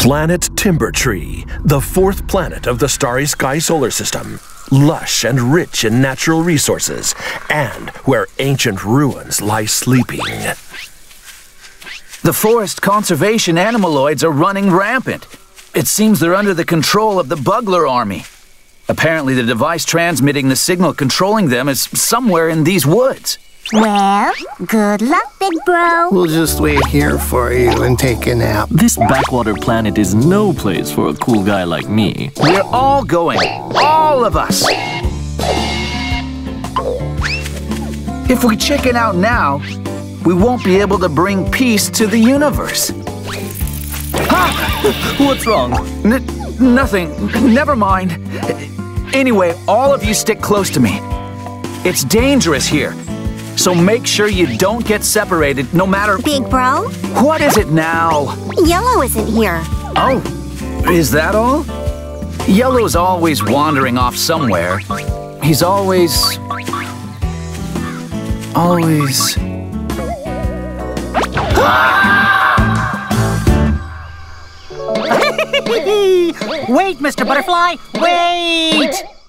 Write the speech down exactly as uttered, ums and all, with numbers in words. Planet Timbertree, the fourth planet of the Starry Sky solar system, lush and rich in natural resources, and where ancient ruins lie sleeping. The forest conservation animaloids are running rampant. It seems they're under the control of the Bugler army. Apparently, the device transmitting the signal controlling them is somewhere in these woods. Well, good luck, big bro. We'll just wait here for you and take a nap. This backwater planet is no place for a cool guy like me. We're all going. All of us. If we chicken out now, we won't be able to bring peace to the universe. Ha! What's wrong? N- nothing. Never mind. Anyway, all of you stick close to me. It's dangerous here. So make sure you don't get separated, no matter... Big bro? What is it now? Yellow isn't here. Oh, is that all? Yellow's always wandering off somewhere. He's always... Always... Wait, Mister Butterfly, wait!